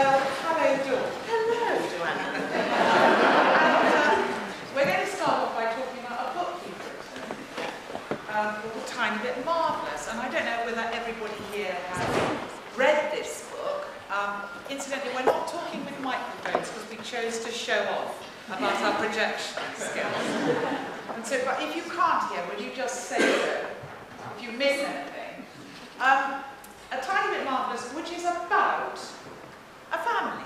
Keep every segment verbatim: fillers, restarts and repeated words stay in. Well, hello, Dora. Hello, Joanna. And uh, we're going to start off by talking about a book you wrote um, called A Tiny Bit Marvellous. And I don't know whether everybody here has read this book. Um, incidentally, we're not talking with microphones because we chose to show off about our projection skills. And so, but if you can't hear, will you just say so? If you miss anything. Um, A Tiny Bit Marvellous, which is about a family.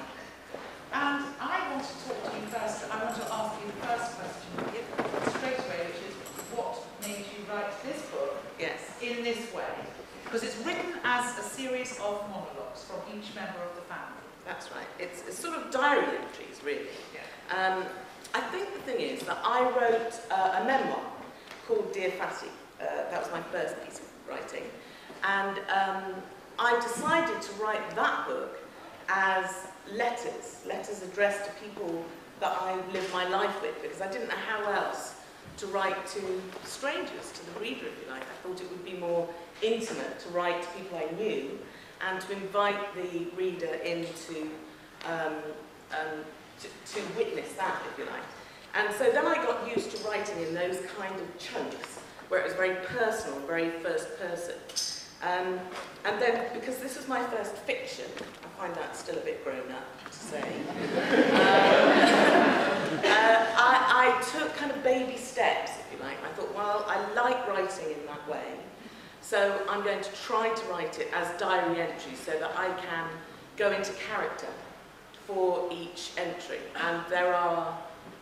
And I want to talk to you first, I want to ask you the first question straight away, which is what made you write this book yes. in this way? Because it's written as a series of monologues from each member of the family. That's right. It's, it's sort of diary entries, really. Yeah. Um, I think the thing is that I wrote uh, a memoir called Dear Fatty. Uh, that was my first piece of writing. And um, I decided to write that book as letters, letters addressed to people that I live my life with, because I didn't know how else to write to strangers, to the reader, if you like. I thought it would be more intimate to write to people I knew and to invite the reader into, um, um, to, to witness that, if you like. And so then I got used to writing in those kind of chunks, where it was very personal, very first person. Um, and then, because this was my first fiction, I find that still a bit grown up to say, um, uh, I, I took kind of baby steps, if you like. I thought, well, I like writing in that way, so I'm going to try to write it as diary entries so that I can go into character for each entry. And there are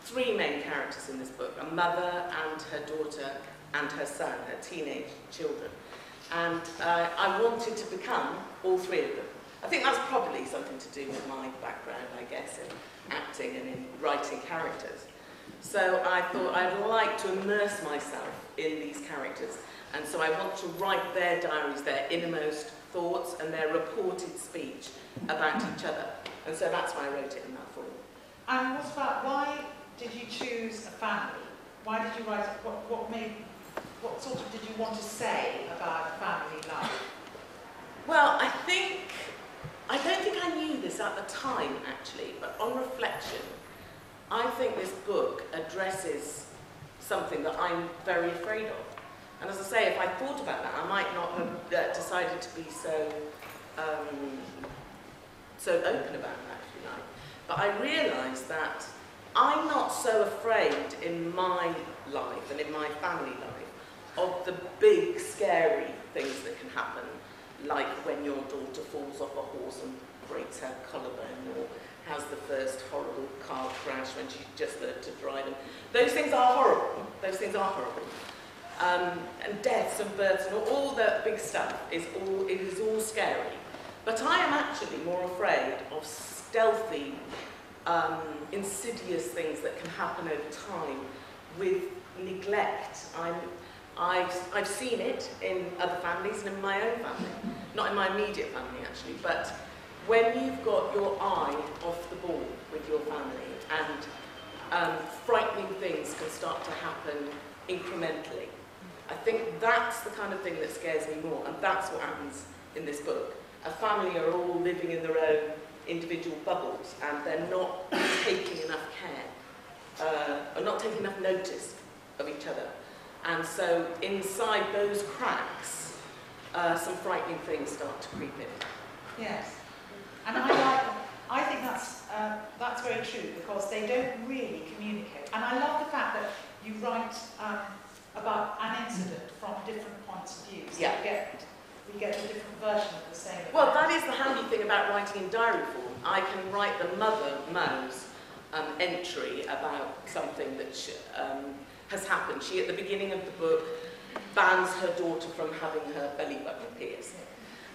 three main characters in this book, a mother and her daughter and her son, her teenage children. And uh, I wanted to become all three of them. I think that's probably something to do with my background, I guess, in acting and in writing characters. So I thought I'd like to immerse myself in these characters, and so I want to write their diaries, their innermost thoughts and their reported speech about each other. And so that's why I wrote it in that form. And what's about, why did you choose a family? Why did you write, what, what made What sort of did you want to say about family life? Well, I think, I don't think I knew this at the time, actually, but on reflection, I think this book addresses something that I'm very afraid of. And as I say, if I thought about that, I might not have uh, decided to be so, um, so open about that, if you like. But I realised that I'm not so afraid in my life and in my family life of the big, scary things that can happen, like when your daughter falls off a horse and breaks her collarbone, or has the first horrible car crash when she just learned to drive. And those things are horrible. Those things are horrible. Um, and deaths and births and all that big stuff is all, it is all scary. But I am actually more afraid of stealthy, um, insidious things that can happen over time with neglect. I'm, I've, I've seen it in other families and in my own family, not in my immediate family actually, but when you've got your eye off the ball with your family and um, frightening things can start to happen incrementally. I think that's the kind of thing that scares me more, and that's what happens in this book. A family are all living in their own individual bubbles and they're not taking enough care, uh, or not taking enough notice of each other. And so, inside those cracks, uh, some frightening things start to creep in. Yes. And I, like, I think that's, uh, that's very true, because they don't really communicate. And I love the fact that you write um, about an incident from different points of view. So yeah. you get, we get a different version of the same event. Well, that is the handy thing about writing in diary form. I can write the mother, Mo's, um, entry about something that she, um, has happened. She, at the beginning of the book, bans her daughter from having her belly button pierced.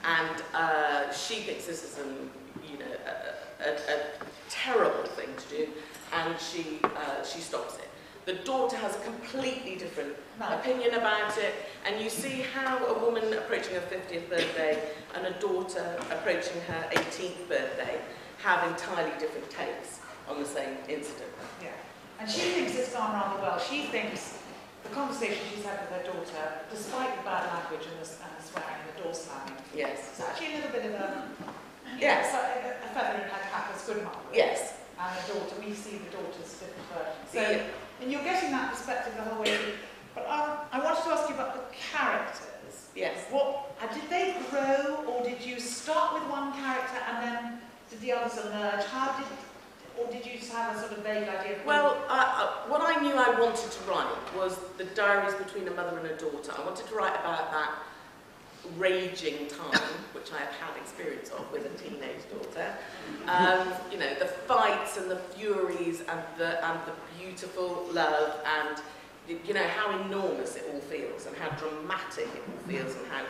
And uh, she thinks this is an, you know, a, a, a terrible thing to do, and she, uh, she stops it. The daughter has a completely different opinion about it, and you see how a woman approaching her fiftieth birthday and a daughter approaching her eighteenth birthday have entirely different takes on the same incident. Yeah. And she thinks it's gone rather well. She thinks the conversation she's had with her daughter, despite the bad language and the, and the swearing and the door slamming, yes. It's actually a little bit of a, Yes. yes. A feather in her cap is good marvelous. Yes. And the daughter, we see the daughter's different versions. So, yeah. And you're getting that perspective the whole way through. But I, I wanted to ask you about the characters. Yes. What, did they grow, or did you start with one character and then did the others emerge? How did, or did you just have a sort of vague idea? Of well, I, I, what I knew I wanted to write was the diaries between a mother and a daughter. I wanted to write about that raging time, which I have had experience of with a teenage daughter. Um, you know, the fights and the furies and the, and the beautiful love and, you know, how enormous it all feels and how dramatic it all feels and how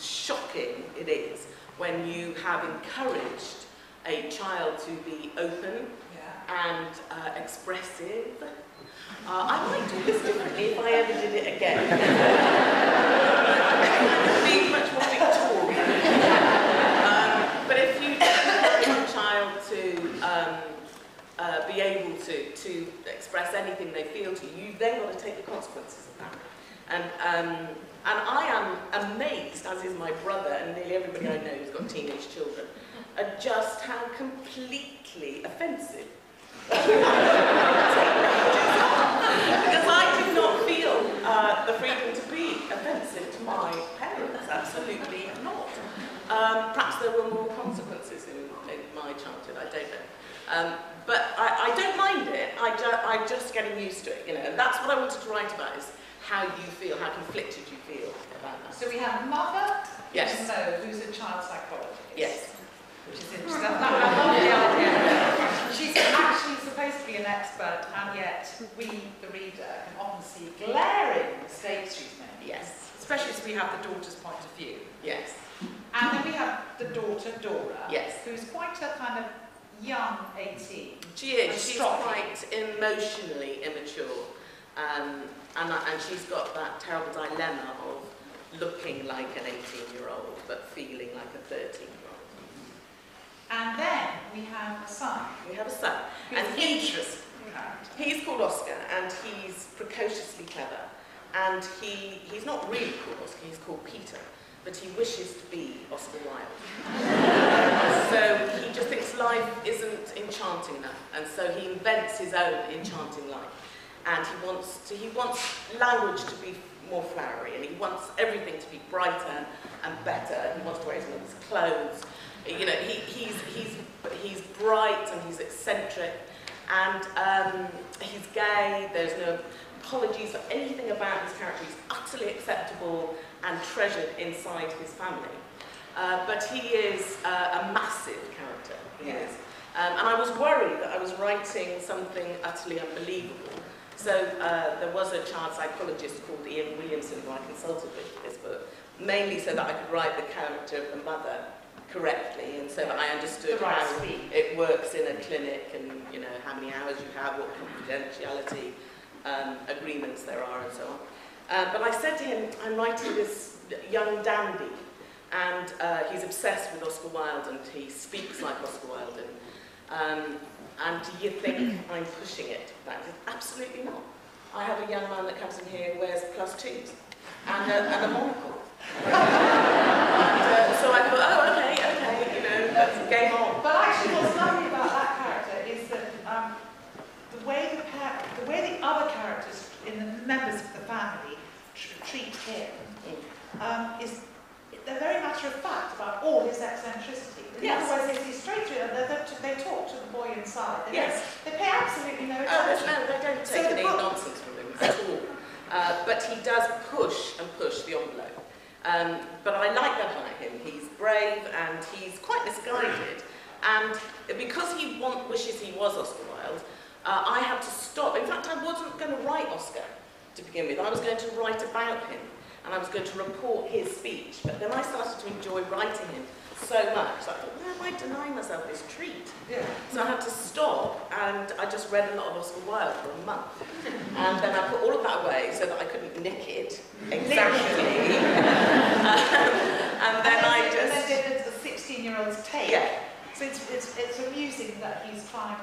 shocking it is when you have encouraged a child to be open yeah. and uh, expressive. Uh, I might do this differently if I ever did it again. Uh, be able to, to express anything they feel to you, you've then got to take the consequences of that. And, um, and I am amazed, as is my brother and nearly everybody I know who's got teenage children, at just how completely offensive because I did not feel uh, the freedom to be offensive to my parents, absolutely not. Um, perhaps there were more consequences in, in my childhood, I don't know. Um, but I, I don't mind it, I ju I'm just getting used to it, you know, and that's what I wanted to write about, is how you feel, how conflicted you feel about that. So we have Mother, yes. Mo, who's a child psychologist. Yes. Which is interesting. I love the idea. She's actually supposed to be an expert, and yet we, the reader, can often see glaring mistakes she's made. Yes. Especially as we have the daughter's point of view. Yes. And then we have the daughter, Dora, yes. who's quite a kind of young eighteen. She is. She's quite emotionally immature, um, and, and she's got that terrible dilemma of looking like an eighteen-year-old but feeling like a thirteen-year-old. And then we have a son. We have a son. And interesting. He's called Oscar, and he's precociously clever. And he, he's not really called Oscar, he's called Peter, but he wishes to be Oscar Wilde. So he just thinks life isn't enchanting enough, and so he invents his own enchanting life. And he wants to, he wants language to be more flowery, and he wants everything to be brighter and better. He wants to wear his mother's clothes. You know, he, he's, he's, he's bright and he's eccentric, and um, he's gay. There's no apologies for anything about his character. He's utterly acceptable and treasured inside his family. Uh, but he is uh, a massive character, he yes. is. Um, and I was worried that I was writing something utterly unbelievable. So uh, there was a child psychologist called Ian Williamson who I consulted with for this book, mainly so that I could write the character of the mother correctly, and so that I understood right how speed. it works in a clinic, and you know how many hours you have, what confidentiality um, agreements there are, and so on. Uh, but I said to him, I'm writing this young dandy, and uh, he's obsessed with Oscar Wilde, and he speaks like Oscar Wilde, and, um, and do you think I'm pushing it? That is absolutely not. I have a young man that comes in here and wears plus twos, and a, and a monocle. and, uh, so I thought, oh, okay, okay, you know, that's game on. But actually what's lovely about that character is that um, the, way the, the way the other characters in the members of the family treat him um, is they're very matter of fact about all his eccentricity. Yes. Otherwise, they see straight through them. They talk to the boy inside. They yes. They pay absolutely no attention. Uh, no, they don't take so any nonsense from him at all. Uh, but he does push and push the envelope. Um, but I like that about him. He's brave and he's quite misguided. And because he want, wishes he was Oscar Wilde, uh, I had to stop. In fact, I wasn't going to write Oscar to begin with. I was going to write about him, and I was going to report his speech, but then I started to enjoy writing him so much, so I thought, why am I denying myself this treat? Yeah. So I had to stop, and I just read a lot of Oscar Wilde for a month, and then I put all of that away so that I couldn't nick it. Exactly. um, and then and I just... And then did the sixteen-year-old's take. Yeah. So it's, it's, it's amusing that he's trying...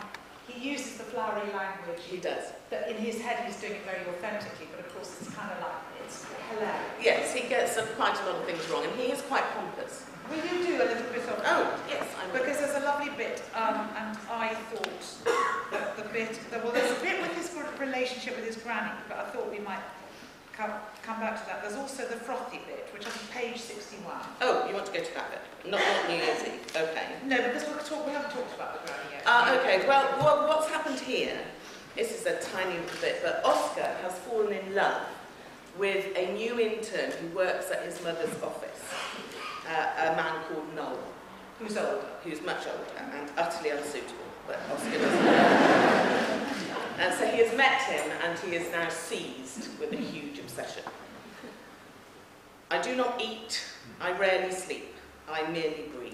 He uses the flowery language. He does. But in his head he's doing it very authentically, but of course it's kind of like, it's hilarious. Yes, he gets uh, quite a lot of things wrong, and he is quite pompous. Will you do a little bit of... Oh, yes, I will. relationship with his granny, but I thought we might come, come back to that. There's also the frothy bit, which I think page sixty-one. Oh, you want to go to that bit? Not, not New Year's Eve, okay. No, because we'll talk, we haven't talked about the granny yet. Ah, uh, okay, well, well, what's happened here, this is a tiny bit, but Oscar has fallen in love with a new intern who works at his mother's office, uh, a man called Noel. Who's older? Who's much older and utterly unsuitable, but Oscar doesn't know. And so he has met him and he is now seized with a huge obsession. I do not eat, I rarely sleep, I merely breathe.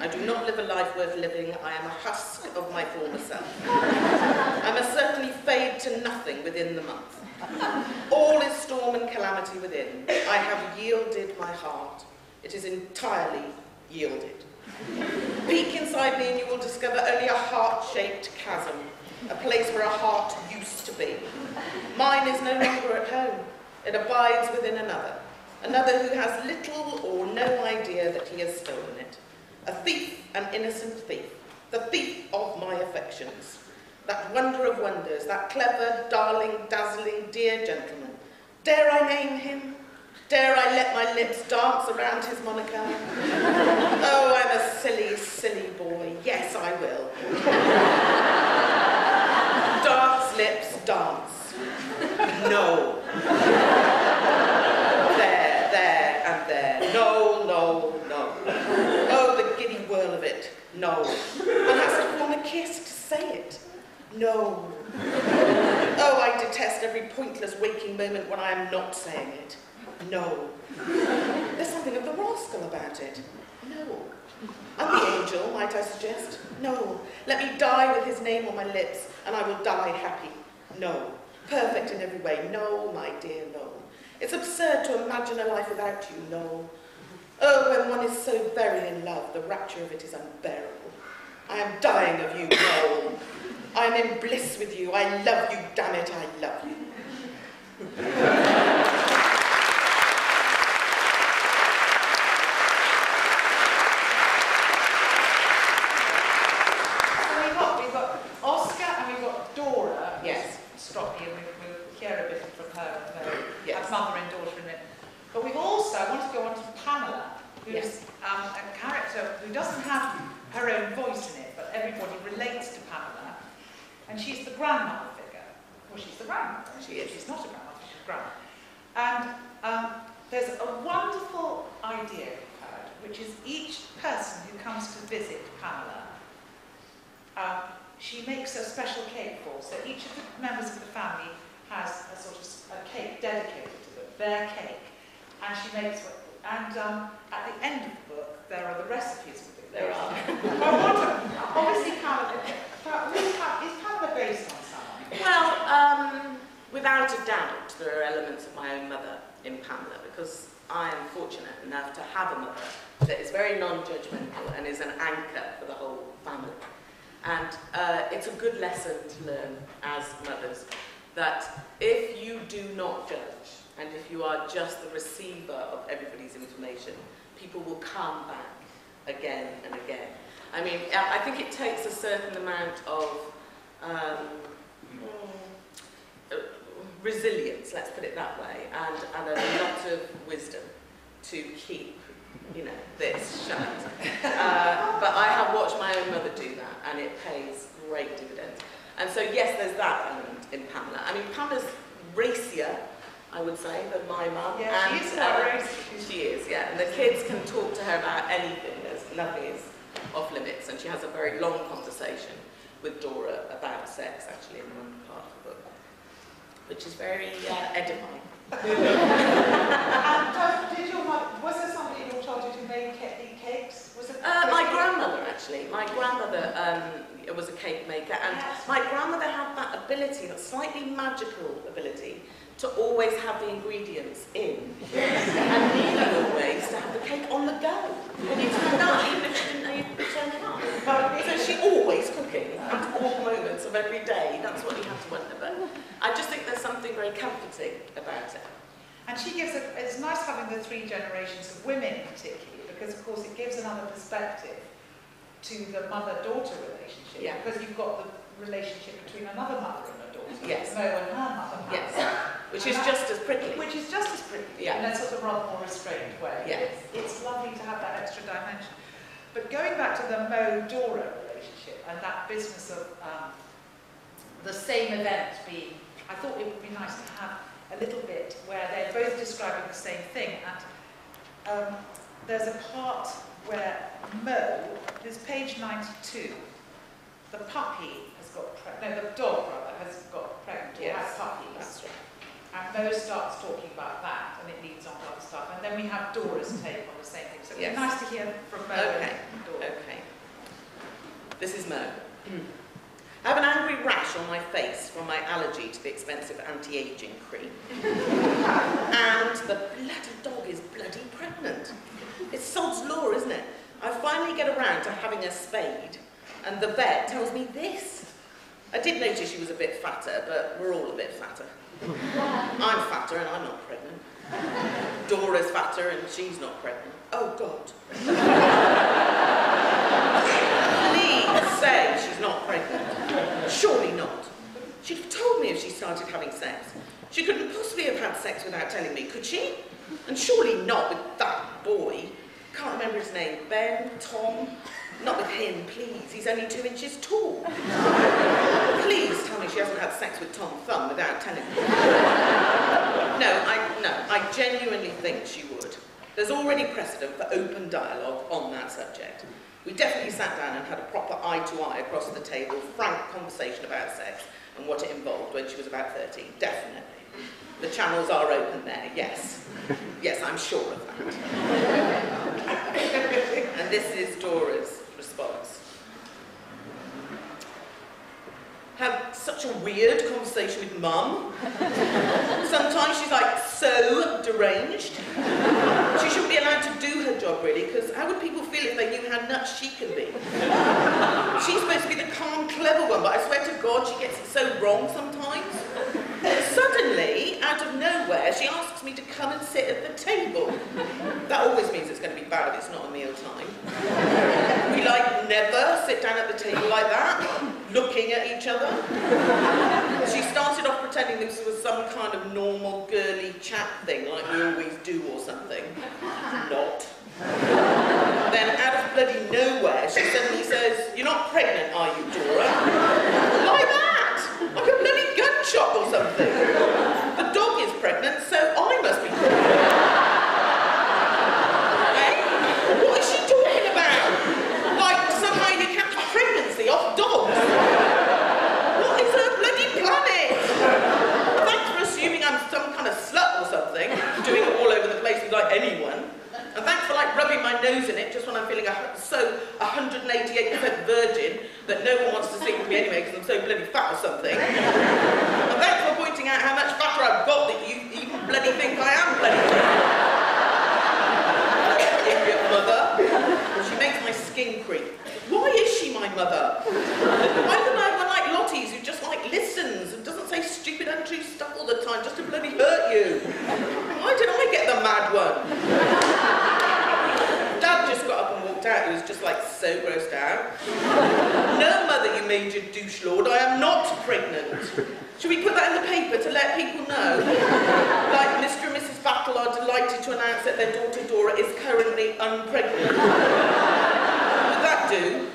I do not live a life worth living, I am a husk of my former self. I must certainly fade to nothing within the month. All is storm and calamity within. I have yielded my heart. It is entirely yielded. Peek inside me and you will discover only a heart-shaped chasm, a place where a heart used to be. Mine is no longer at home. It abides within another, another who has little or no idea that he has stolen it. A thief, an innocent thief, the thief of my affections. That wonder of wonders, that clever, darling, dazzling, dear gentleman. Dare I name him? Dare I let my lips dance around his moniker? Oh, I'm a silly, silly boy. Yes, I will. Dance, lips, dance. No. There, there, and there. No, no, no. Oh, the giddy whirl of it. No. One has to want a kiss to say it. No. Oh, I detest every pointless waking moment when I am not saying it. No. There's something of the rascal about it. No. I'm the angel, might I suggest? No. Let me die with his name on my lips, and I will die happy. No. Perfect in every way. No, my dear, no. It's absurd to imagine a life without you. No. Oh, when one is so very in love, the rapture of it is unbearable. I am dying of you. No. I am in bliss with you. I love you, damn it, I love you. So we've got, we've got Oscar and we've got Dora. Yes. Stop here, we'll, we'll hear a bit from her, her yes. mother and daughter in a minute. But we've also, I want to go on to Pamela, who's yes. um, a character who doesn't have her own voice in it, but everybody relates to Pamela. And she's the grandmother figure. Well, she's the grandmother. She is. She's not a grandmother, she's a grandmother. And um, there's a wonderful idea occurred, which is each person who comes to visit Pamela, uh, she makes a special cake for. So each of the members of the family has a sort of a cake dedicated to them, their cake. And she makes it. And um, at the end of the book, there are the recipes for the book. There are. Well, what, obviously, Pamela. Is Pamela based on someone? Well, um, without a doubt, there are elements of my own mother in Pamela, because I am fortunate enough to have a mother that is very non-judgmental and is an anchor for the whole family. And uh, it's a good lesson to learn as mothers that if you do not judge, and if you are just the receiver of everybody's information, people will come back again and again. I mean, I think it takes a certain amount of um, mm. resilience, let's put it that way, and, and a lot of wisdom to keep, you know, this shut. Uh, but I have watched my own mother do that, and it pays great dividends. And so, yes, there's that element in Pamela. I mean, Pamela's racier, I would say, than my mum. Yeah, and, she is uh, racy. She is, yeah. And the kids can talk to her about anything. There's nothing is off limits, and she has a very long conversation with Dora about sex, actually, in one part of the book, which is very uh, edifying. And uh, did your mother, was there somebody in your childhood who made cake, cakes? Was it uh, my grandmother, actually. My grandmother um, was a cake maker, and yes. my grandmother had that ability, that slightly magical ability, to always have the ingredients in, yes. and nearly always to have the cake on the go. When you turned up, even if she didn't know you'd be turning up. So she always cooking at all moments of every day. That's what you have to wonder. But I just think there's something very comforting about it. And she gives a, it's nice having the three generations of women, particularly, because of course it gives another perspective to the mother-daughter relationship. Yeah. Because you've got the relationship between another mother and a daughter, yes. Mo and her mother, yes. which and is that, just as prickly. Which is just as prickly, yeah. in a sort of rather more restrained way. Yes. It's, it's lovely to have that extra dimension. But going back to the Mo-Dora relationship and that business of um, the same event being, I thought it would be nice to have a little bit where they're both describing the same thing. And um, there's a part where Mo, it's page ninety-two, the puppy has got pregnant, no, the dog rather has got pregnant, yes. or has puppies. That's right. And Mo starts talking about that, and it leads on to other stuff. And then we have Dora's take on the same thing. So it's yes. nice to hear from Mo okay. and Dora. Okay. This is Mo. Mm. I have an angry rash on my face from my allergy to the expensive anti-aging cream. And the bloody dog is bloody pregnant. It's sod's law, isn't it? I finally get around to having a spayed, and the vet tells me this. I did notice she was a bit fatter, but we're all a bit fatter. I'm fatter and I'm not pregnant. Dora's fatter and she's not pregnant. Oh, God. Please say she's not pregnant. Surely not. She'd have told me if she started having sex. She couldn't possibly have had sex without telling me, could she? And surely not with that boy. Can't remember his name. Ben? Tom? Not with him, please. He's only two inches tall. Please tell me she hasn't had sex with Tom Thumb without telling me. No, I, no, I genuinely think she would. There's already precedent for open dialogue on that subject. We definitely sat down and had a proper eye-to-eye across the table, frank conversation about sex and what it involved when she was about thirteen. Definitely. The channels are open there, yes. Yes, I'm sure of that. And this is Dora's response. Had such a weird conversation with Mum. Sometimes she's like so deranged. She shouldn't be allowed to do her job really, because how would people feel if they knew how nuts she can be? She's supposed to be the calm, clever one, but I swear to God she gets it so wrong sometimes. Suddenly, out of nowhere, she asks me to come and sit at the table. That always means it's going to be bad if it's not a meal time. We like never sit down at the table like that, looking at each other. She started off pretending this was some kind of normal girly chat thing, like we always do or something. Not. Then out of bloody nowhere, she suddenly says, "You're not pregnant, are you, Dora?" Like that! Like a bloody gunshot or something. The dog is pregnant, so I must be pregnant. Hey? What is she talking about? Like somehow you catch pregnancy off dogs? What is her bloody planet? Thanks for assuming I'm some kind of slut or something, doing it all over the place with like anyone. And thanks for like rubbing my nose in it just when I'm feeling a, so one hundred eighty-eight percent virgin that no one wants to sleep with me anyway because I'm so bloody fat or something. And thanks for pointing out how much fatter I've got that you even bloody think I am bloody fat. Idiot mother. She makes my skin creep. Why is she my mother? Why couldn't I have one like Lottie's who just like listens and doesn't say stupid untrue stuff all the time just to bloody hurt you? Why did I get the mad one? Just got up and walked out. He was just like so grossed out. No, mother, you major douche lord, I am not pregnant. Should we put that in the paper to let people know? Like Mister and Missus Battle are delighted to announce that their daughter Dora is currently unpregnant. Would that do?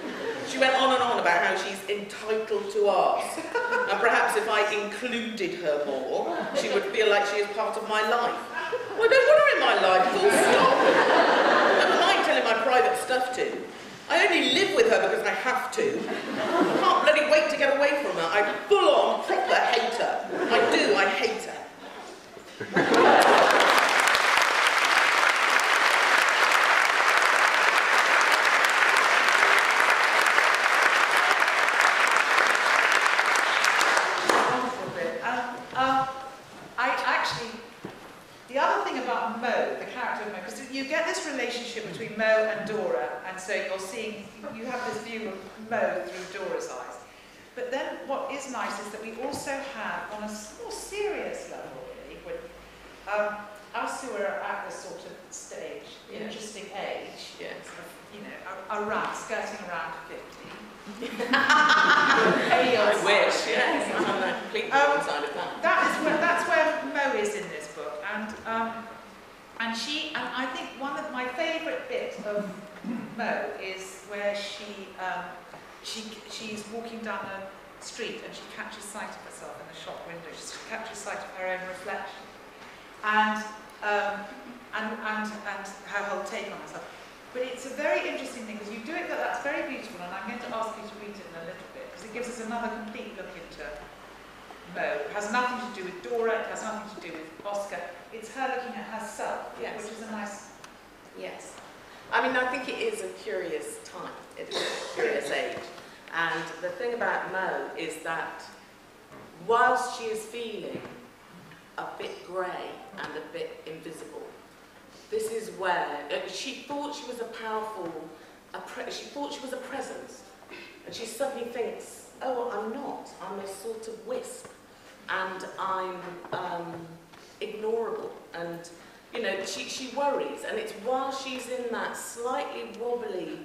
She went on and on about how she's entitled to ask, and perhaps if I included her more, she would feel like she is part of my life. Well, I don't want her in my life. Full stop. My private stuff too. I only live with her because I have to. I can't bloody wait to get away from her. I full on proper hate her. I do, I hate her. Wonderful bit. Um, uh, I actually, the other thing about Mo, the character of Mo, because you get this relationship between Mo and Dora, and so you're seeing, you have this view of Mo through Dora's eyes. But then what is nice is that we also have, on a more serious level really, with um, us who are at this sort of stage, yes. interesting age, yes. you know, around, skirting around fifty, I wish, yes. I'm on the complete um, side of that. That is where, that's where Mo is in this book, and um, and she and I think one of my favourite bits of Mo is where she um, she she's walking down a street and she catches sight of herself in a shop window. She catches sight of her own reflection, and um, and and and her whole take on herself. But it's a very interesting thing because you do it, that's very beautiful, and I'm going to ask you to read it in a little bit because it gives us another complete look into Mo. It has nothing to do with Dora, it has nothing to do with Oscar. It's her looking at herself, yes. Which is a nice... Yes. I mean, I think it is a curious time. It is a curious age. And the thing about Mo is that whilst she is feeling a bit grey and a bit invisible, this is where she thought she was a powerful, a pre she thought she was a presence, and she suddenly thinks, oh, I'm not, I'm a sort of wisp, and I'm um, ignorable, and, you know, she, she worries, and it's while she's in that slightly wobbly,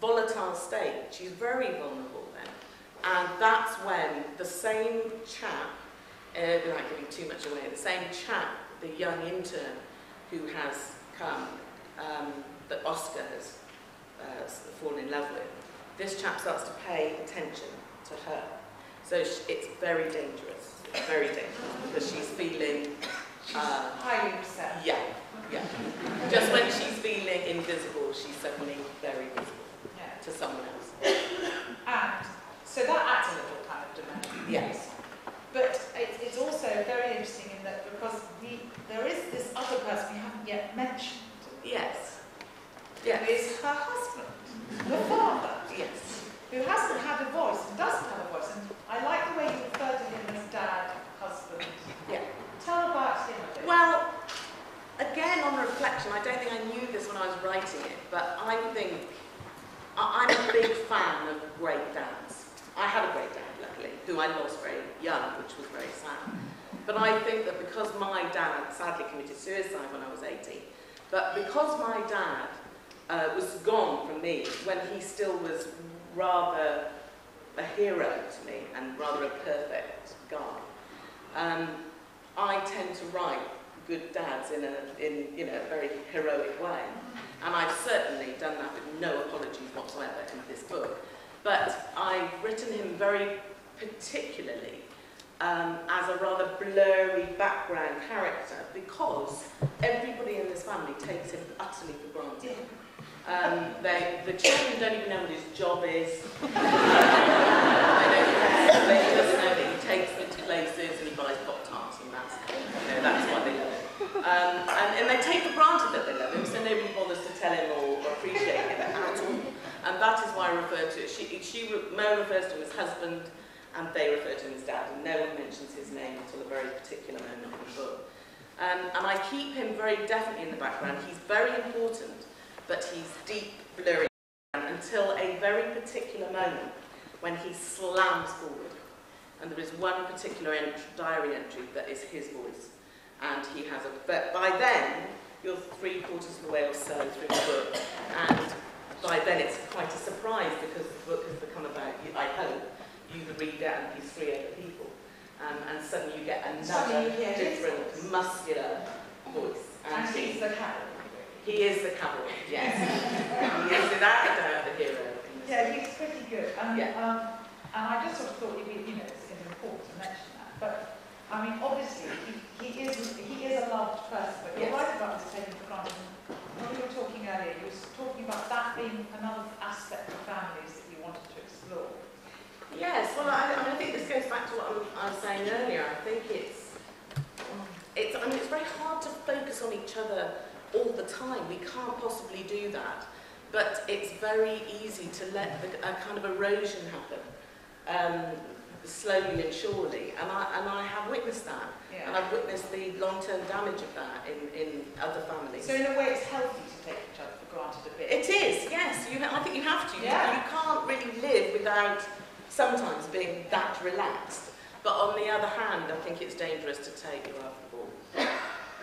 volatile state, she's very vulnerable then, and that's when the same chap, uh, without giving too much away, the same chap, the young intern, who has come, um, that Oscar has uh, fallen in love with, this chap starts to pay attention to her. So she, it's very dangerous, it's very dangerous, because she's feeling... Uh, she's highly upset. Yeah, yeah. Just when she's feeling invisible, she's suddenly very visible yeah. to someone else. And so that adds a little kind of dimension. Yes. But it's also very interesting in that because the, there is this other person we haven't yet mentioned. Yes. Yes. Who is her husband, the father. Yes. Who hasn't had a voice and doesn't have a voice. And I like the way you refer to him as dad, husband. Yeah. Tell about him a bit. Well, again, on reflection, I don't think I knew this when I was writing it, but I think I'm a big fan of great dads. I had a great dad, who I lost very young, which was very sad. But I think that because my dad sadly committed suicide when I was eighteen, but because my dad uh, was gone from me when he still was rather a hero to me and rather a perfect guy, um, I tend to write good dads in a in you know a very heroic way, and I've certainly done that with no apologies whatsoever in this book. But I've written him very particularly um, as a rather blurry background character because everybody in this family takes him utterly for granted. Um, they, the children don't even know what his job is. They don't they just know that he takes them to places and he buys Pop-Tarts and that's, you know, that's why they love him. Um, and, and they take for granted that they love him, so nobody bothers to tell him or appreciate him at all. And that is why I refer to it. She, she, Mo refers to him as husband, and they refer to him as dad, and no one mentions his name until a very particular moment in the book. Um, and I keep him very definitely in the background. He's very important, but he's deep, blurry, until a very particular moment when he slams forward. And there is one particular ent diary entry that is his voice. And he has a... But by then, you're three quarters of the way or so through the book, and by then it's quite a surprise because the book has become about, I hope, you the reader and these three other people, um, and suddenly you get another different muscular voice. And, and he's the cavalry. He is the cavalry, yes. He is without a doubt the hero. Yeah, he's pretty good. And, yeah. um, and I just sort of thought, be, you know, it's important to mention that. But I mean, obviously, he, he is he is a loved person. But you're yes. right about this taking for granted. When we were talking earlier, you were talking about that being another aspect of families that you wanted to explore. Yes, well, I, I, mean, I think this goes back to what I was saying earlier. I think it's, it's, I mean, it's very hard to focus on each other all the time. We can't possibly do that. But it's very easy to let the, a kind of erosion happen, um, slowly and surely. And I, and I have witnessed that. Yeah. And I've witnessed the long-term damage of that in, in other families. So in a way, it's healthy to take each other for granted a bit. It is, yes. You, I think you have to. Yeah. You can't really live without... sometimes being that relaxed, but on the other hand, I think it's dangerous to take you off the ball.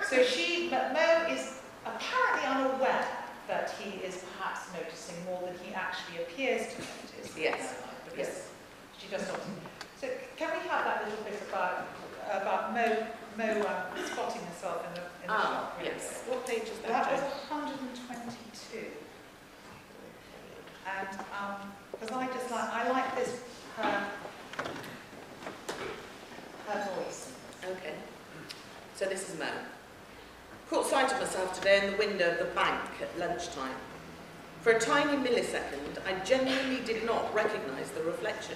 So she, Mo is apparently unaware that he is perhaps noticing more than he actually appears to notice, is yes. Because yes. She does not. So can we have that little bit about about Mo Mo um, spotting herself in the, in the ah, shop? Really? Yes. What page is that? That was one hundred twenty-two. And because um, I just like I like this her her voice. Okay. So this is Mo. Caught sight of myself today in the window of the bank at lunchtime. For a tiny millisecond, I genuinely did not recognise the reflection.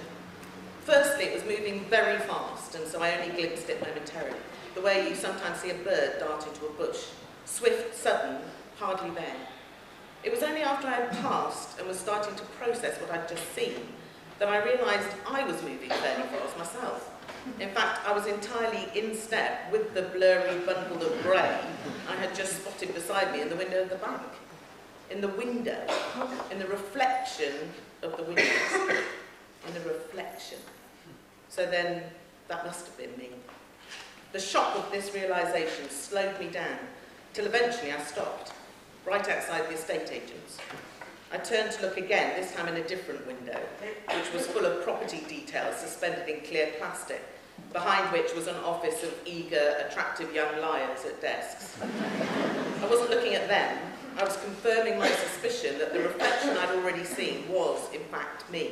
Firstly, it was moving very fast, and so I only glimpsed it momentarily, the way you sometimes see a bird dart into a bush. Swift, sudden, hardly there. It was only after I had passed and was starting to process what I'd just seen that I realised I was moving fairly fast myself. In fact, I was entirely in step with the blurry bundle of grey I had just spotted beside me in the window of the bank. In the window, in the reflection of the windows, in the reflection. So then, that must have been me. The shock of this realisation slowed me down, till eventually I stopped, right outside the estate agent's. I turned to look again, this time in a different window, which was full of property details suspended in clear plastic, behind which was an office of eager, attractive young liars at desks. I wasn't looking at them. I was confirming my suspicion that the reflection I'd already seen was, in fact, me.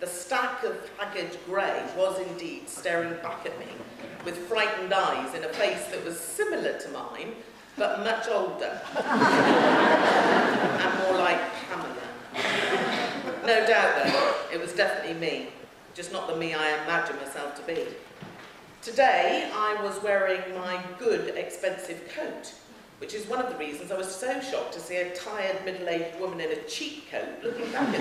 The stack of haggard grey was indeed staring back at me with frightened eyes in a face that was similar to mine, but much older and more like Pamela. No doubt, though, it was definitely me, just not the me I imagine myself to be. Today, I was wearing my good, expensive coat, which is one of the reasons I was so shocked to see a tired, middle-aged woman in a cheap coat looking back at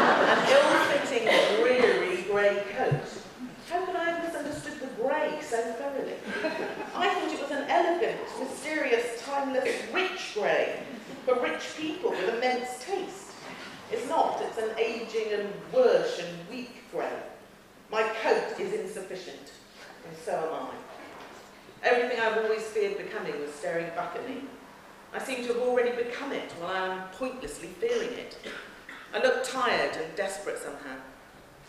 me. An ill-fitting, dreary grey coat. How could I have misunderstood the grey so thoroughly? I thought it was an elegant, mysterious, timeless, rich grey, for rich people with immense taste. It's not, it's an ageing and worse and weak grey. My coat is insufficient, and so am I. Everything I've always feared becoming was staring back at me. I seem to have already become it while I am pointlessly fearing it. I look tired and desperate somehow.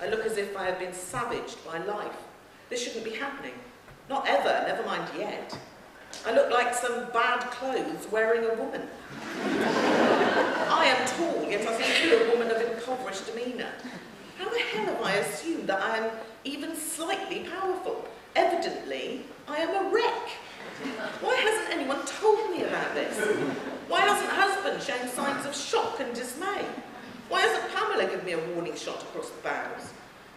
I look as if I had been savaged by life. This shouldn't be happening. Not ever, never mind yet. I look like some bad clothes wearing a woman. I am tall, yet I seem to be a woman of impoverished demeanour. How the hell have I assumed that I am even slightly powerful? Evidently, I am a wreck. Why hasn't anyone told me about this? Why hasn't husband shown signs of shock and dismay? Why hasn't Pamela given me a warning shot across the bows?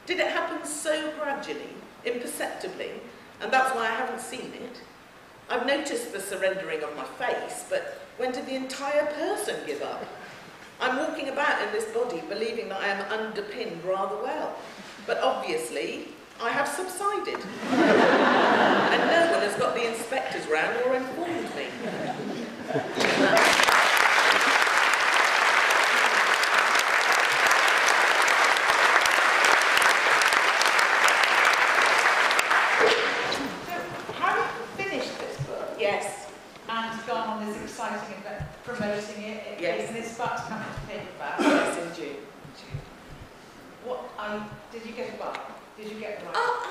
Did it happen so gradually, imperceptibly, and that's why I haven't seen it? I've noticed the surrendering of my face, but when did the entire person give up? I'm walking about in this body believing that I am underpinned rather well, but obviously, I have subsided, and no one has got the inspectors round or informed me. So, having finished this book, yes, and gone on this exciting event, promoting it, it yes. Isn't this about to come into paperback? Yes, in June. June. What? Um, did you get a bar? Did you get right? Uh, uh,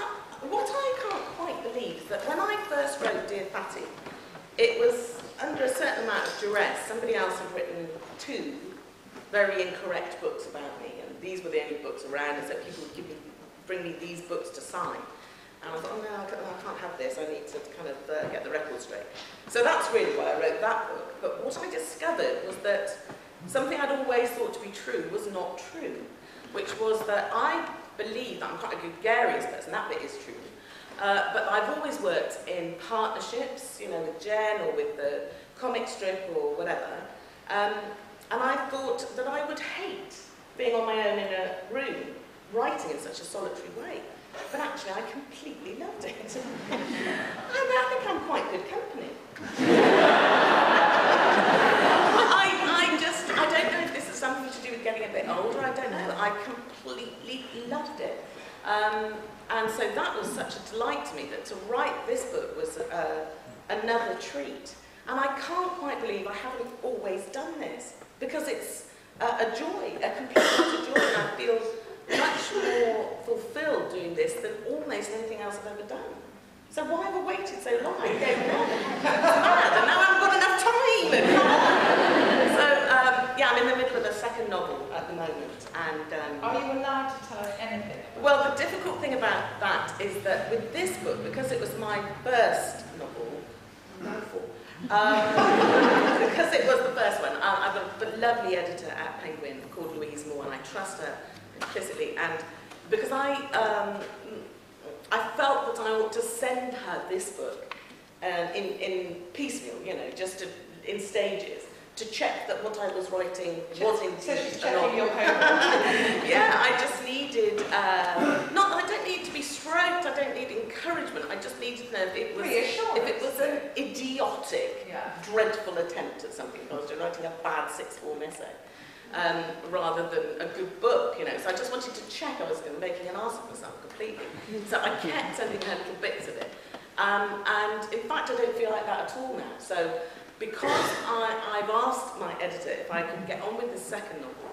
what I can't quite believe is that when I first wrote Dear Fatty, it was under a certain amount of duress. Somebody else had written two very incorrect books about me, and these were the only books around, and so people would give me, bring me these books to sign. And I thought, oh no, I can't, I can't have this, I need to kind of uh, get the record straight. So that's really why I wrote that book. But what I discovered was that something I'd always thought to be true was not true, which was that I believe that I'm quite a gregarious person, that bit is true. Uh, but I've always worked in partnerships, you know, with Jen or with the comic strip or whatever. Um, and I thought that I would hate being on my own in a room, writing in such a solitary way. But actually, I completely loved it. And I think I'm quite good company. I, I just, I don't know if this is something to do with getting a bit older, I don't know. I completely loved it. Um, and so that was such a delight to me that to write this book was uh, another treat. And I can't quite believe I haven't always done this because it's uh, a joy, a complete joy. And doing this than almost anything else I've ever done. So why have I waited so long? I don't know. It's mad, and now I haven't got enough time. So, um, yeah, I'm in the middle of a second novel at the moment. And um, are you allowed to tell us anything? Well, the difficult thing about that is that with this book, because it was my first novel, novel um, because it was the first one, I, I've got a lovely editor at Penguin called Louise Moore, and I trust her implicitly. And because I... Um, I felt that I ought to send her this book uh, in, in piecemeal, you know, just to, in stages, to check that what I was writing just, was indeed a novel. Yeah, I just needed, uh, not, I don't need to be stroked, I don't need encouragement, I just needed to know if it was, if it was an idiotic, yeah. dreadful attempt at something. I was writing a bad sixth form essay, um, rather than a good book, you know, so I just wanted to check I was going to making an arse of myself completely. So I kept sending her little bits of it. Um, and in fact, I don't feel like that at all now. So because I, I've asked my editor if I could get on with the second novel,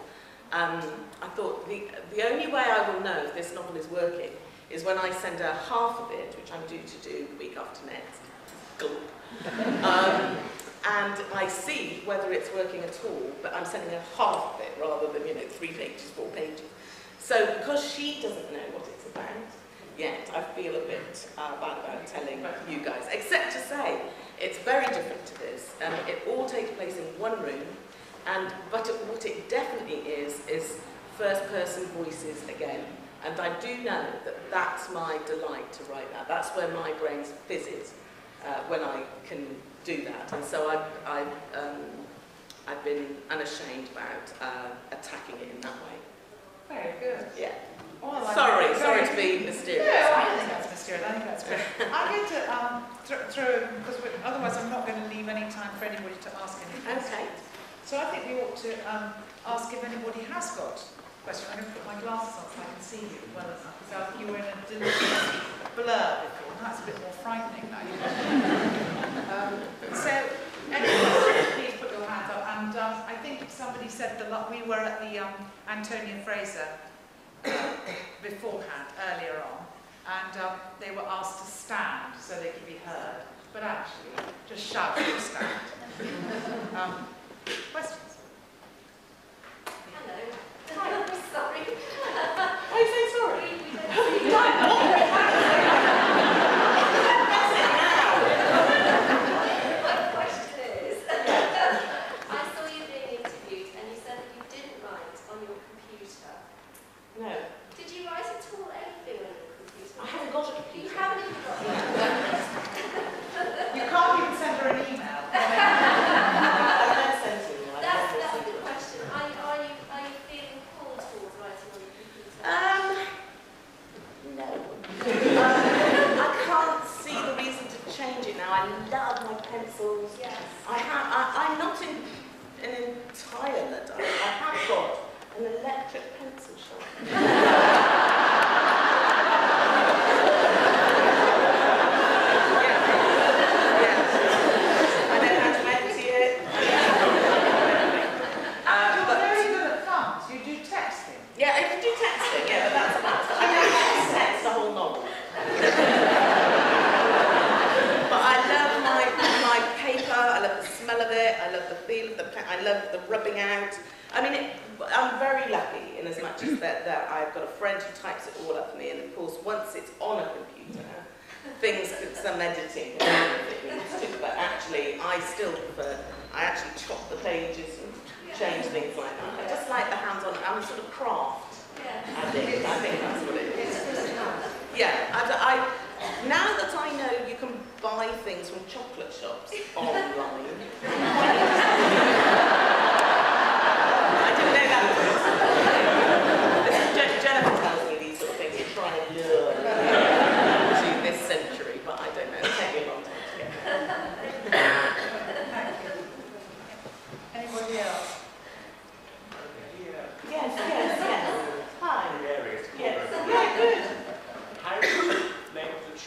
um, I thought the, the only way I will know if this novel is working is when I send her half of it, which I'm due to do the week after next. Gulp. Um, And I see whether it's working at all, but I'm sending her half of it rather than, you know, three pages, four pages. So because she doesn't know what it's about yet, I feel a bit uh, bad about telling you guys. Except to say, it's very different to this. Um, it all takes place in one room, and but what it definitely is is first-person voices again. And I do know that that's my delight to write that. That's where my brain fizzes uh, when I can do that, and so I've, I've, um, I've been unashamed about uh, attacking it in that way. Very good. Yeah. Well, sorry, sorry to be mysterious. No, I don't think that's mysterious, I think that's great. I'm going to um, th throw, because otherwise I'm not going to leave any time for anybody to ask any questions. Okay. So I think we ought to um, ask if anybody has got questions. I'm going to put my glasses on so I can see you well enough, because I think you were in a delicious blur before, and that's a bit more frightening now. Um, so, anyway, please put your hand up. And um, I think somebody said the lot we were at the um, Antonia Fraser uh, beforehand earlier on, and um, they were asked to stand so they could be heard. But actually, just shout to stand. Um, questions? Hello. Hi, I'm sorry. Why are you saying sorry?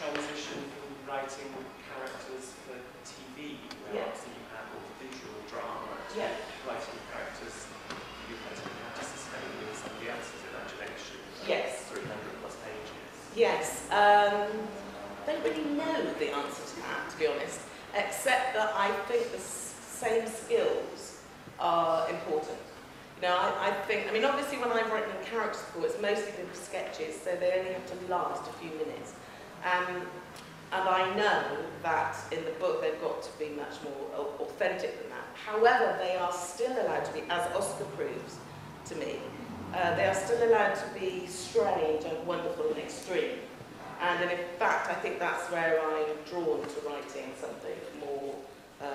Transition from writing characters for T V, where yes. Um, I don't really know the answer to that, to be honest, except that I think the same skills are important. You know, I, I think, I mean, obviously when I've written a character before, it's mostly been sketches, so they only have to last a few minutes. Um, and I know that in the book they've got to be much more authentic than that. However, they are still allowed to be, as Oscar proves to me, uh, they are still allowed to be strange and wonderful and extreme. And in fact, I think that's where I'm drawn to writing something more uh,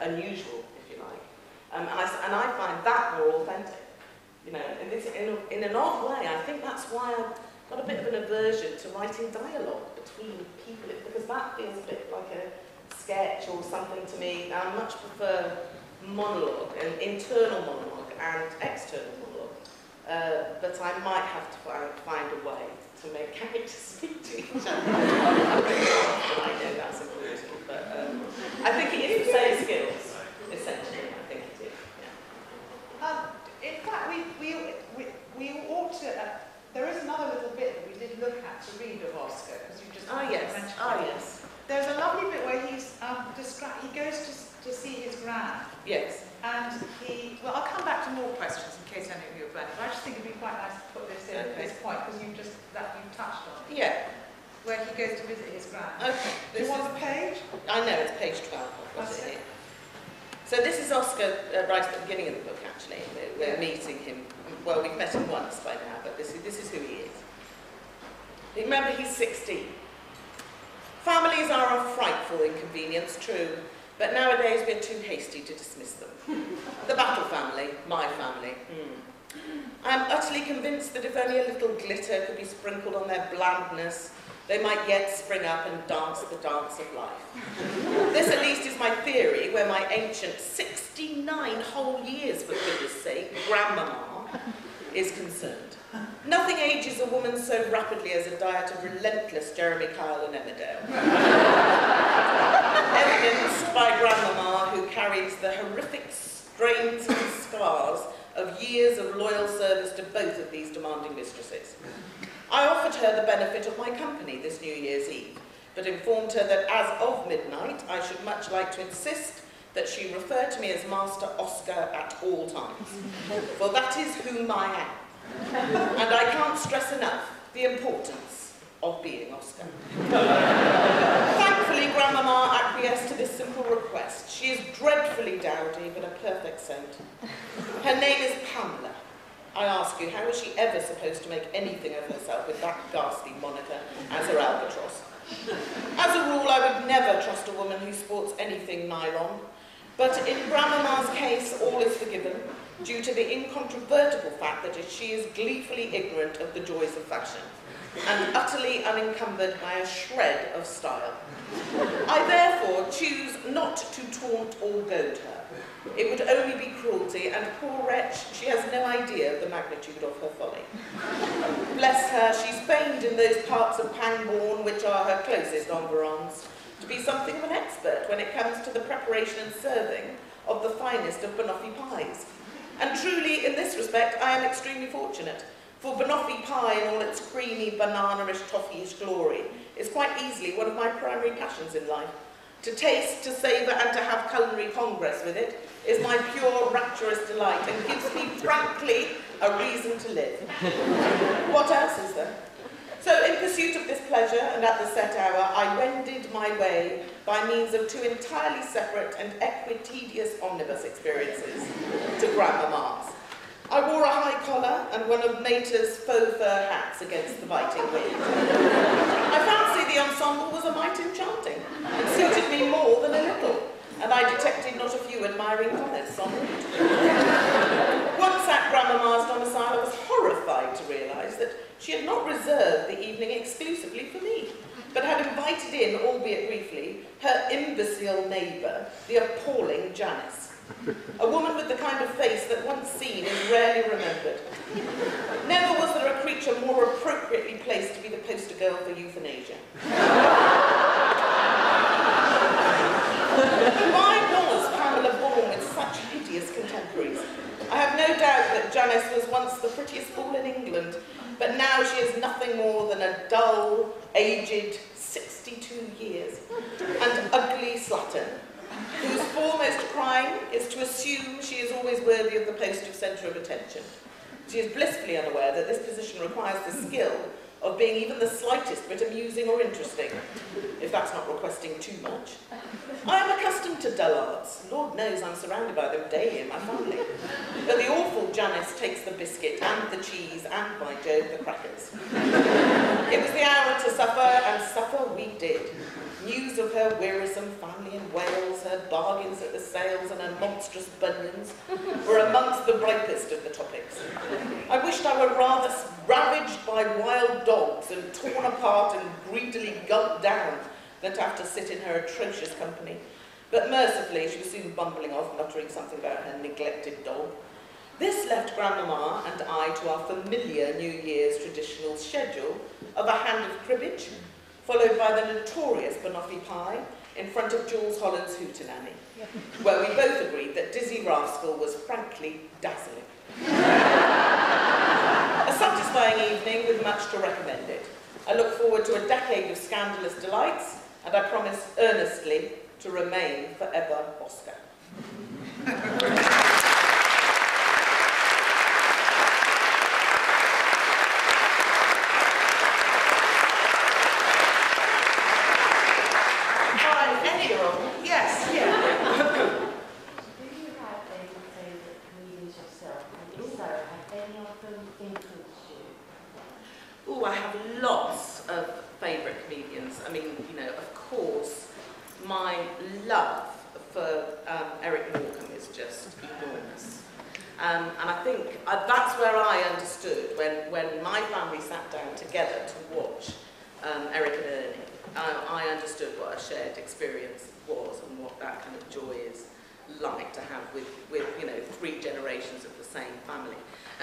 unusual, if you like. Um, and, I, and I find that more authentic. You know, in, this, in, a, in an odd way, I think that's why I've got a bit of an aversion to writing dialogue between people, because that feels a bit like a sketch or something to me. I much prefer monologue, an internal monologue and external monologue. Uh, but I might have to find, find a way to make characters speak to each other. I know that's important, but um, I think it is the same skills, essentially. I think it is. Yeah. Um, in fact, we we we, we ought to. Uh, there is another little bit that we did look at to read of Oscar, because you just oh yes, mentioned oh it. yes. There's a lovely bit where he's um, described. He goes to to see his gran. Yes. And he, well, I'll come back to more questions in case any of you are planning, but I just think it'd be quite nice to put this in okay. at this point, because you just, that you touched on it. Yeah. Where he goes to visit his gran. Okay. Do you want the page? I know, it's page twelve. That's it. So this is Oscar uh, right at the beginning of the book, actually. We're, we're meeting him. Well, we've met him once by now, but this is, this is who he is. Remember, he's sixteen. Families are a frightful inconvenience, true. But nowadays we're too hasty to dismiss them. The Battle family, my family. Mm. I am utterly convinced that if only a little glitter could be sprinkled on their blandness, they might yet spring up and dance the dance of life. This at least is my theory, where my ancient sixty-nine whole years, for goodness sake, grandmama, is concerned. Nothing ages a woman so rapidly as a diet of relentless Jeremy Kyle and Emmerdale. Evidenced by Grandmama, who carries the horrific strains and scars of years of loyal service to both of these demanding mistresses. I offered her the benefit of my company this New Year's Eve, but informed her that as of midnight, I should much like to insist that she refer to me as Master Oscar at all times, for that is whom I am. And I can't stress enough the importance of being Oscar. Grandmama acquiesced to this simple request. She is dreadfully dowdy, but a perfect saint. Her name is Pamela. I ask you, how is she ever supposed to make anything of herself with that ghastly moniker as her albatross? As a rule, I would never trust a woman who sports anything nylon. But in Grandmama's case, all is forgiven, due to the incontrovertible fact that she is gleefully ignorant of the joys of fashion, and utterly unencumbered by a shred of style. I therefore choose not to taunt or goad her. It would only be cruelty, and poor wretch, she has no idea of the magnitude of her folly. Bless her, she's famed in those parts of Pangbourne which are her closest environs to be something of an expert when it comes to the preparation and serving of the finest of banoffee pies. And truly, in this respect, I am extremely fortunate. For banoffee pie in all its creamy, banana-ish, toffee-ish glory is quite easily one of my primary passions in life. To taste, to savour, and to have culinary congress with it is my pure, rapturous delight and gives me, frankly, a reason to live. What else is there? So, in pursuit of this pleasure, and at the set hour, I wended my way by means of two entirely separate and equitedious omnibus experiences to Grandmama's. I wore a high collar and one of Mater's faux fur hats against the biting wind. I fancy the ensemble was a mite enchanting. It suited me more than a little, and I detected not a few admiring comments on it. Once at Grandmama's domicile, I was horrified to realise that she had not reserved the evening exclusively for me, but had invited in, albeit briefly, her imbecile neighbour, the appalling Janice. A woman with the kind of face that once seen is rarely remembered. Never was there a creature more appropriately placed to be the poster girl for euthanasia. Why was Pamela born with such hideous contemporaries? I have no doubt that Janice was once the prettiest fool in England, but now she is nothing more than a dull, aged sixty-two years, and ugly slattern, whose foremost crime is to assume she is always worthy of the post of centre of attention. She is blissfully unaware that this position requires the skill of being even the slightest bit amusing or interesting, if that's not requesting too much. I am accustomed to dullards. Lord knows I'm surrounded by them daily in my family. But the awful Janice takes the biscuit and the cheese and, by Jove, the crackers. It was the hour to supper, and supper we did. News of her wearisome family in Wales, her bargains at the sales and her monstrous bunions were amongst the brightest of the topics. I wished I were rather ravaged by wild dogs and torn apart and greedily gulped down than to have to sit in her atrocious company. But mercifully she was soon bumbling off, muttering something about her neglected dog. This left Grandmama and I to our familiar New Year's traditional schedule of a hand of cribbage, followed by the notorious banoffee pie in front of Jules Holland's Hootenanny, yep, where we both agreed that Dizzy Rascal was frankly dazzling. A satisfying evening with much to recommend it. I look forward to a decade of scandalous delights, and I promise earnestly to remain forever Oscar.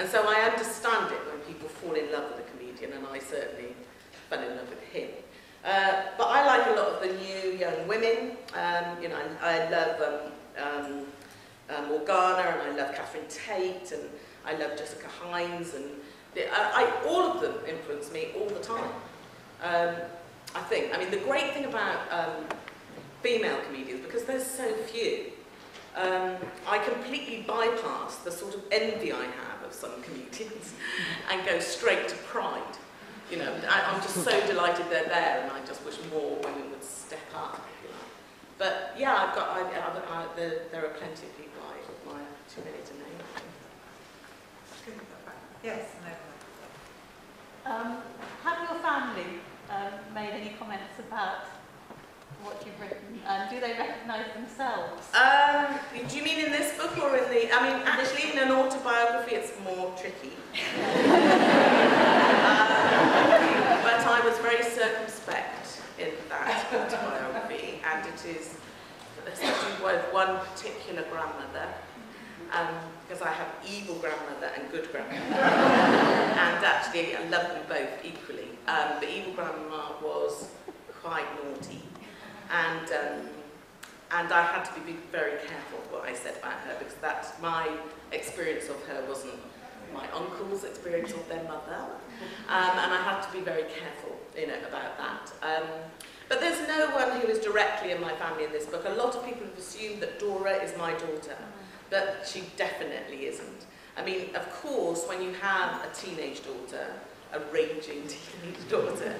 And so I understand it when people fall in love with a comedian, and I certainly fell in love with him. Uh, but I like a lot of the new young women. Um, you know, I, I love um, um, um, Morgana, and I love Catherine Tate, and I love Jessica Hines, and the, I, I, all of them influence me all the time. Um, I think. I mean, the great thing about um, female comedians, because there's so few, um, I completely bypass the sort of envy I have some comedians and go straight to pride. You know, I, I'm just so delighted they're there, and I just wish more women would step up. But yeah, I've got. I, I, I, there, there are plenty of people I admire. Too many to name. Yes. No. Um, have your family um, made any comments about what you've written, and do they recognise themselves? Uh, do you mean in this book or in the... I mean, actually, in an autobiography, it's more tricky. uh, but I was very circumspect in that autobiography, and it is especially with one particular grandmother, because um, I have evil grandmother and good grandmother. And actually, I love them both equally. Um, but evil grandma was quite naughty. And, um, and I had to be very careful what I said about her, because that's my experience of her wasn't my uncle's experience of their mother. Um, and I had to be very careful, you know, about that. Um, but there's no one who is directly in my family in this book. A lot of people have assumed that Dora is my daughter, but she definitely isn't. I mean, of course, when you have a teenage daughter, a raging teenage daughter.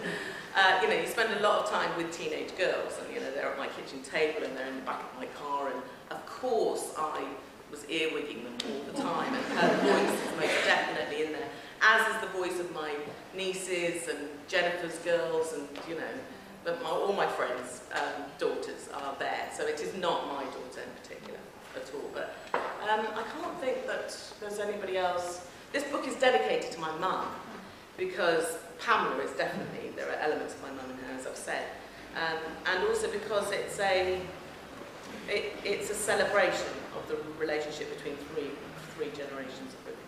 Uh, you know, you spend a lot of time with teenage girls, and you know, they're at my kitchen table and they're in the back of my car, and of course I was earwigging them all the time, and her voice is most definitely in there, as is the voice of my nieces and Jennifer's girls, and you know, but my, all my friends' um, daughters are there, so it is not my daughter in particular at all. But um, I can't think that there's anybody else. This book is dedicated to my mum, because Pamela is definitely, there are elements of my mum and her, as I've said, um, and also because it's a it, it's a celebration of the relationship between three three generations of women.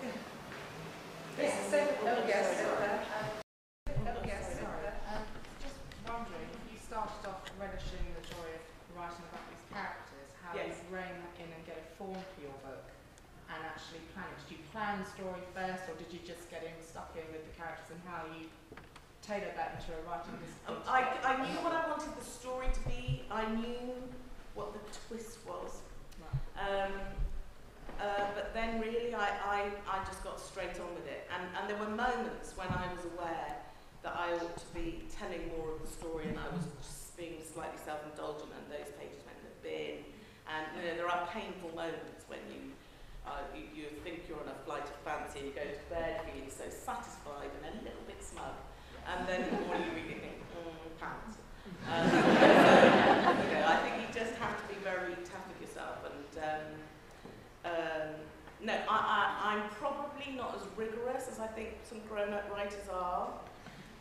Okay. Yes. So, oh, yes. Sorry. Oh, yes. Sorry. Um, just wondering, you started off relishing the joy of writing about these characters. How yes. do you rein that in and get a form for your book, and actually actually plan it? Did you plan the story first, or did you just get in stuck in with the characters, and how you tailored that into a writing discipline? Um, I, I knew what I wanted the story to be. I knew what the twist was. Right. Um, uh, but then really I, I, I just got straight on with it. And, and there were moments when I was aware that I ought to be telling more of the story, and I was just being slightly self-indulgent, and those pages went in the bin. And you know, there are painful moments when you, uh, you, you think you're on a flight of fancy, and you go to bed being so satisfied and a little bit smug. And then in the morning you really think, mm, pants. Um, so, you know, I think you just have to be very tough with yourself. And um, um, no, I, I, I'm probably not as rigorous as I think some grown-up writers are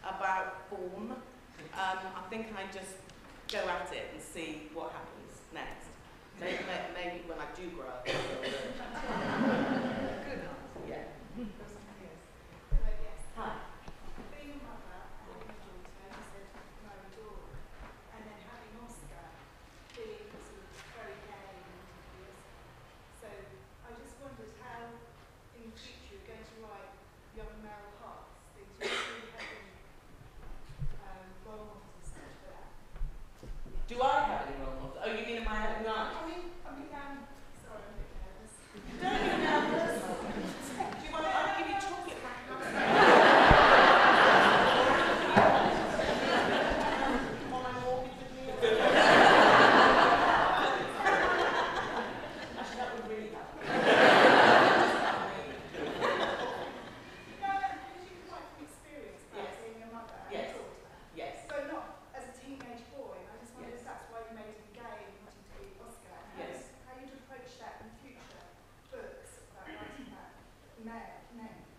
about form. Um, I think I just go at it and see what happens next. Maybe, maybe when I do grow up. Good answer. Yeah. Hi. Being a mother and having a daughter, I said, Mo and Dora, and then having Oscar being sort of very gay and obvious. So I just wondered how in the future you're going to write young male hearts, things you really having um, role models and stuff for that. Do I have any role models? Oh, you mean in my own life? I mean, I mean, um, sorry, I'm a bit nervous. Don't be nervous. Do you want to, I'll give you chocolate back. While I'm walking with me. Actually, that would really happen. You know, because you quite from experience about being a mother and a daughter. Yes. But not as a teenage boy. I just wondered if that's why you made him gay and wanted to be Oscar. Yes. How you'd approach that in future books about writing that male.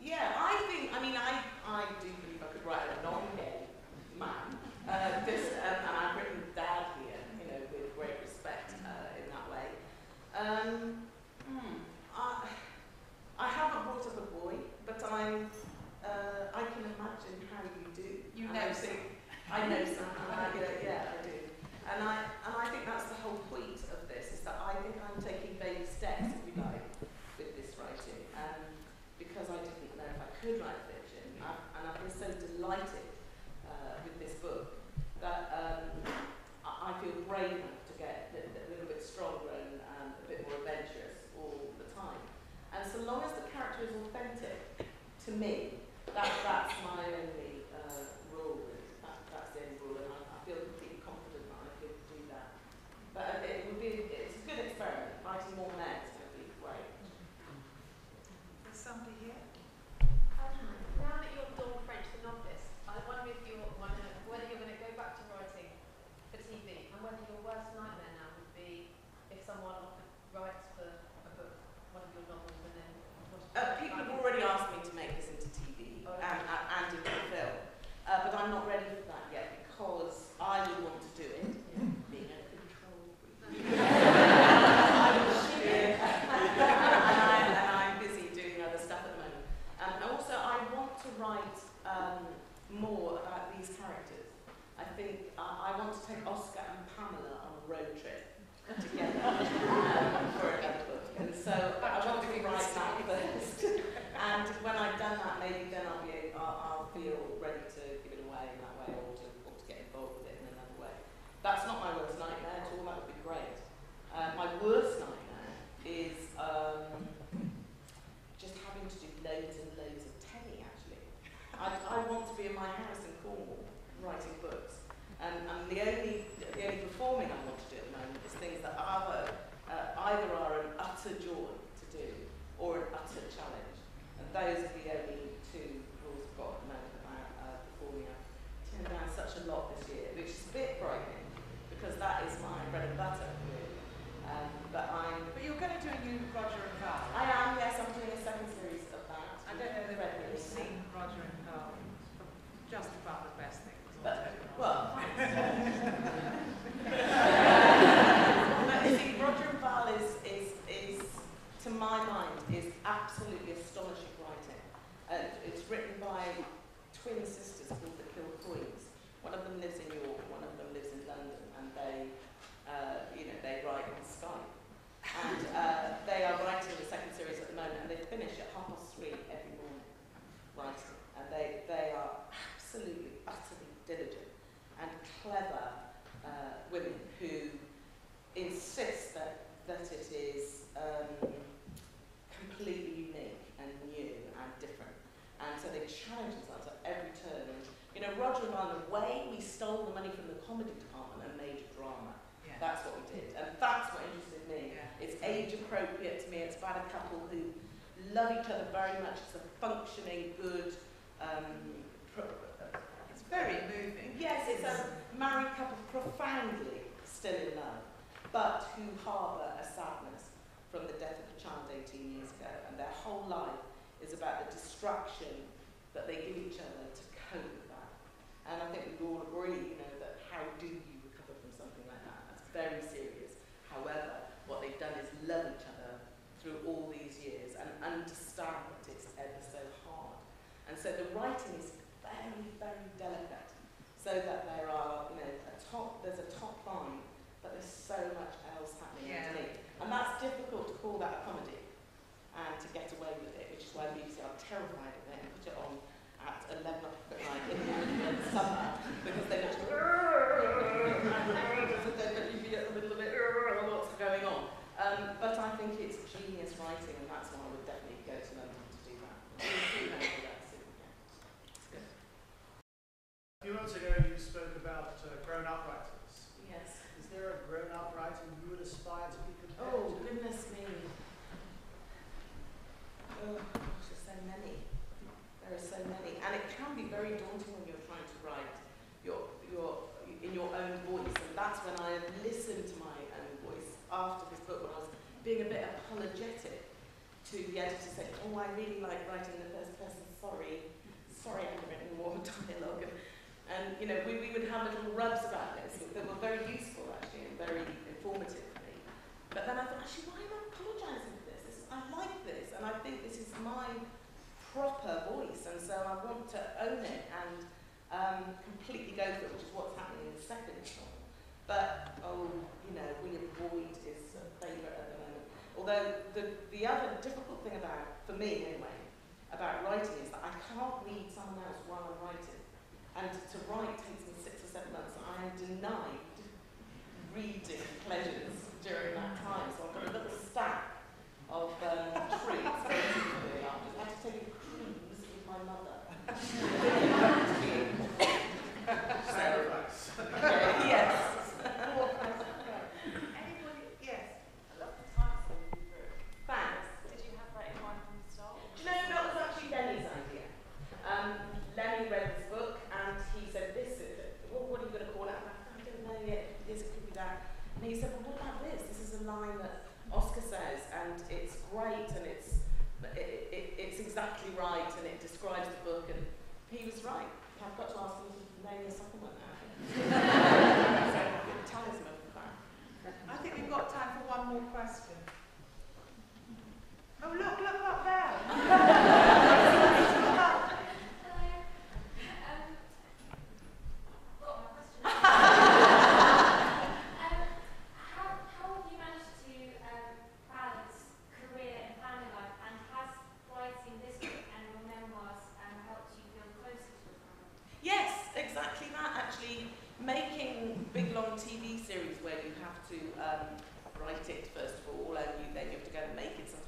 Yeah, I think, I mean, I, I do believe I could write a non-gay man. Uh, this, um, and I've written Dad here, you know, with great respect uh, in that way. Um, hmm, I, I haven't brought up a boy, but I'm, uh, I can imagine how you do. You know something. I know something. I, uh, yeah, I do. And I, and I think that's the whole point of this, is that I think I'm taking baby steps, if you like, with this writing. Um, because I didn't if I could write fiction, I've, and I've been so delighted uh, with this book that um, I, I feel brave enough to get a, a little bit stronger and um, a bit more adventurous all the time. And so long as the character is authentic to me, that, that's my only uh, rule. That, that's the only rule, and I, I feel completely confident that I could do that. But it would be, it's a good experiment. Writing more men is going to be great. There's somebody here. Now that you're Dawn French the novice, I wonder if you want to, whether you're going to go back to writing for T V, and whether your worst nightmare now would be if someone writes for a book, one of your novels, and then uh, people have already asked me to make this into T V oh, okay. and, and, and into film, uh, but I'm not ready for that yet because I would want to do it. Yeah. Being out of control. I would do it. Write um, more about these characters. I think uh, I want to take Oscar and Pamela on a road trip together um, for another book, and so I want to write that first. And when I've done that, maybe then I'll be I'll, I'll feel ready to give it away in that way, or to, or to get involved with it in another way. That's not my worst nightmare at all. That would be great. Uh, my worst nightmare is um, just having to do loads and loads of. I, I want to be in my house in Cornwall writing books, and, and the only the only performing I want to do at the moment is things that are, uh, either are an utter joy to do or an utter challenge, and those are the only two rules I've got at the moment about uh, performing. I've turned down such a lot this year, which is a bit frightening because that is my bread and butter really. Um, but I'm. But you're going to do a new Roger and Carl. I am. Yes, I'm doing a second series of that. I don't know whether you've seen Roger and. Just about the best thing. But, well, but you see, Roger and Val is, is, is, to my mind, is absolutely astonishing writing. Uh, it's written by twin sisters called the Kilcoynes. One of them lives in York, one of them lives in London, and they, uh, you know, they write on Skype. and uh, they are writing the second series at the moment, and they finish at half past three every morning writing, and they, they are absolutely, utterly diligent and clever uh, women who insist that, that it is um, completely unique and new and different, and so they challenge themselves at every turn. And, you know, Roger and I, the way we stole the money from the comedy department and made a drama. That's what we did, and that's what interested me. Yeah. It's age-appropriate to me. It's about a couple who love each other very much. It's a functioning, good. Um, it's very moving. Yes, it's a married couple profoundly still in love, but who harbour a sadness from the death of a child eighteen years ago, and their whole life is about the destruction that they give each other to cope with that. And I think we all agree, you know, that how do you? Very serious. However, what they've done is love each other through all these years and understand that it's ever so hard. And so the writing is very, very delicate. So that there are, you know, a top, there's a top line, but there's so much else happening yeah. underneath. And that's difficult to call that a comedy and to get away with it, which is why B B C are terrified of it and put it on at eleven o'clock at night in the summer because they want to. Going on, um, but I think it's genius writing, and that's why I would definitely go to London to do that. A few months ago, you spoke about uh, grown-up writers. Yes. Is there a grown-up writer you would aspire to be compared oh, to? Oh goodness me! Oh, there's so many. There are so many, and it can be very daunting when you're trying to write your your in your own voice, and that's when I listened to my. After this book, when I was being a bit apologetic to the editor, saying, "Oh, I really like writing in the first person. Sorry, sorry, I haven't written more dialogue." And, and you know, we, we would have little rubs about this that were very useful actually and very informative for me. But then I thought, actually, why am I apologising for this? this? I like this, and I think this is my proper voice, and so I want to own it and um, completely go for it, which is what's happening in the second novel. But, oh, you know, William Boyd is a favourite at the moment. Although, the, the other difficult thing about, for me anyway, about writing is that I can't read someone else while I'm writing. And to write takes me six or seven months. I am denied reading pleasures during that time. So I've got a little stack of um, treats. I have to take a cruise with my mother. Sacrifice. Yes. And he said, well, what about this? This is a line that Oscar says, and it's great, and it's it, it, it's exactly right, and it describes the book, and he was right. I've got to ask him to name the second one now. So, talisman for that. I think we've got time for one more question. Oh, look, look up there. Now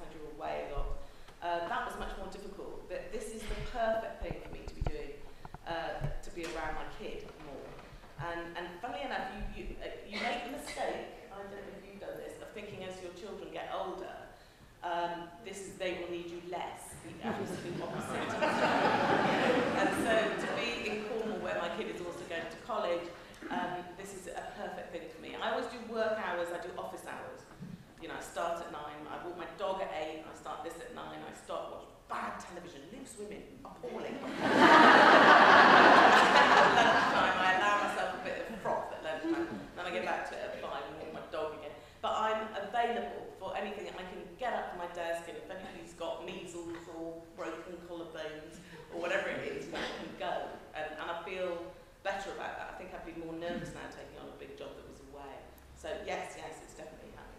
taking on a big job that was away. So yes, yes, it's definitely happening.